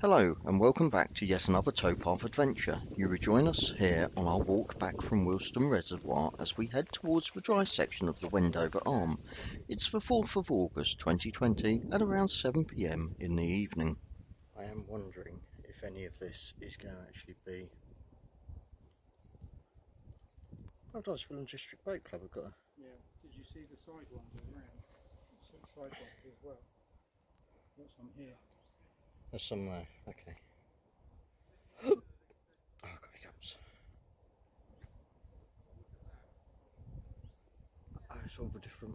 Hello and welcome back to yet another towpath adventure. You rejoin us here on our walk back from Wilstone Reservoir as we head towards the dry section of the Wendover Arm. It's the 4th of August 2020 at around 7 PM in the evening. I am wondering if any of this is going to actually be... Oh, that's the District Boat Club I've got. Yeah, did you see the side ones around? Side ones as well. What's on here? There's some there, okay. Oh, God, he comes. It's all the different.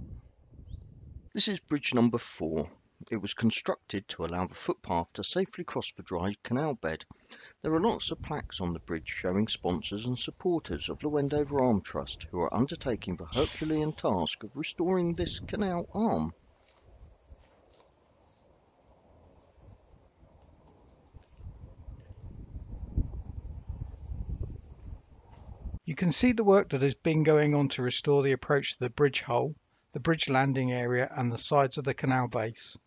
This is bridge number 4. It was constructed to allow the footpath to safely cross the dry canal bed. There are lots of plaques on the bridge showing sponsors and supporters of the Wendover Arm Trust who are undertaking the Herculean task of restoring this canal arm. You can see the work that has been going on to restore the approach to the bridge hull, the bridge landing area and the sides of the canal base.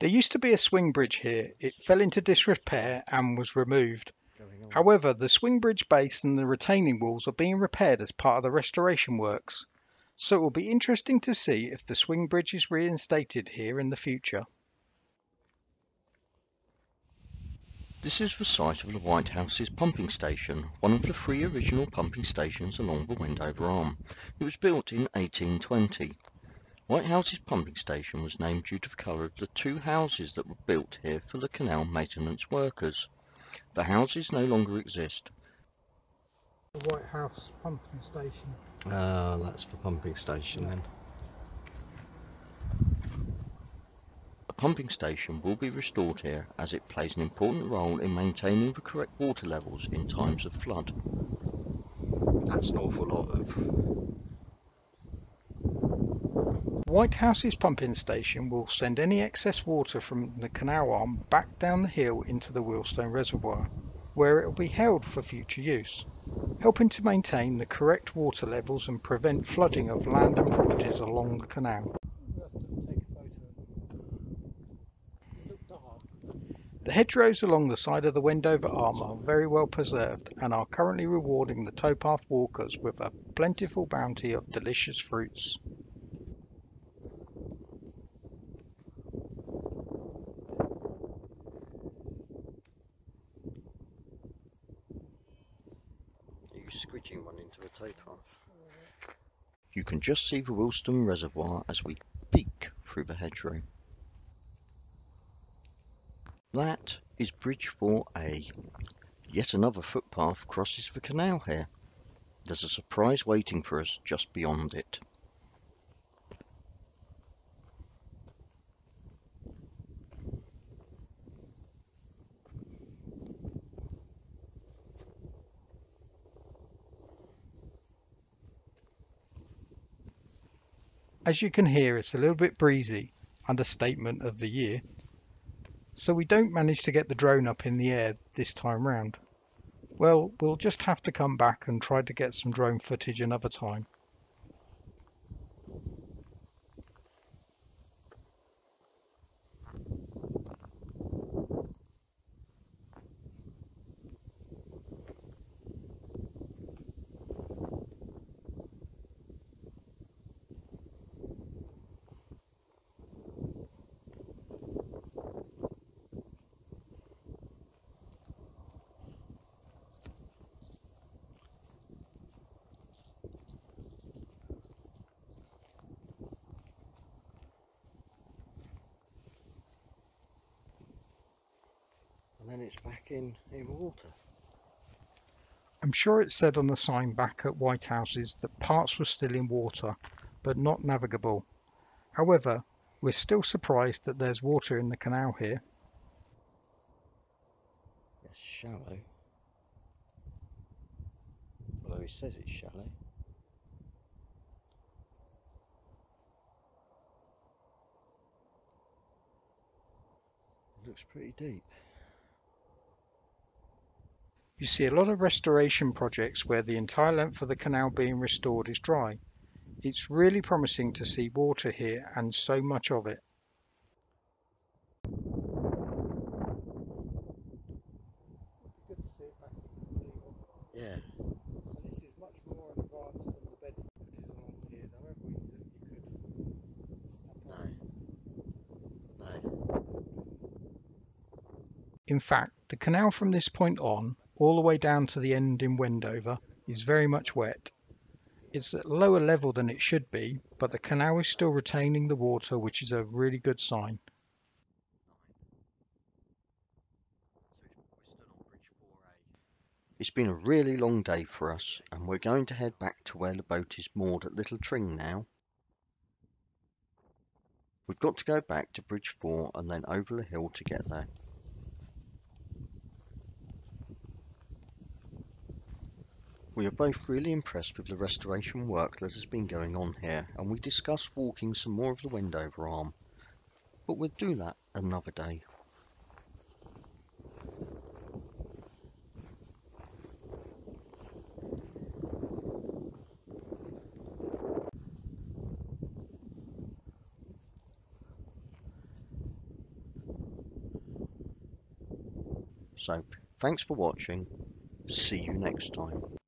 There used to be a swing bridge here. It fell into disrepair and was removed. However, the swing bridge base and the retaining walls are being repaired as part of the restoration works. So it will be interesting to see if the swing bridge is reinstated here in the future. This is the site of the Whitehouses pumping station, one of the 3 original pumping stations along the Wendover Arm. It was built in 1820. Whitehouses pumping station was named due to the colour of the 2 houses that were built here for the canal maintenance workers. The houses no longer exist. The Whitehouse pumping station. Ah, that's the pumping station then. The pumping station will be restored here as it plays an important role in maintaining the correct water levels in times of flood. That's an awful lot of... Whitehouses pumping station will send any excess water from the canal arm back down the hill into the Wilstone Reservoir, where it will be held for future use, helping to maintain the correct water levels and prevent flooding of land and properties along the canal. The hedgerows along the side of the Wendover Arm are very well preserved and are currently rewarding the towpath walkers with a plentiful bounty of delicious fruits. Are you squidging one into a towpath? You can just see the Wilstone Reservoir as we peek through the hedgerow. That is Bridge 4A. Yet another footpath crosses the canal here. There's a surprise waiting for us just beyond it. As you can hear, it's a little bit breezy, understatement of the year. So we don't manage to get the drone up in the air this time round. Well, we'll just have to come back and try to get some drone footage another time. And then it's back in water. I'm sure it said on the sign back at Whitehouses that parts were still in water, but not navigable. However, we're still surprised that there's water in the canal here. It's shallow. Although he says it's shallow. It looks pretty deep. You see a lot of restoration projects where the entire length of the canal being restored is dry. It's really promising to see water here and so much of it. In fact, the canal from this point on, all the way down to the end in Wendover, is very much wet. It's at lower level than it should be, but the canal is still retaining the water, which is a really good sign. It's been a really long day for us, and we're going to head back to where the boat is moored at Little Tring now. We've got to go back to Bridge 4 and then over the hill to get there. We are both really impressed with the restoration work that has been going on here, and we discussed walking some more of the Wendover Arm, but we'll do that another day. So, thanks for watching, see you next time.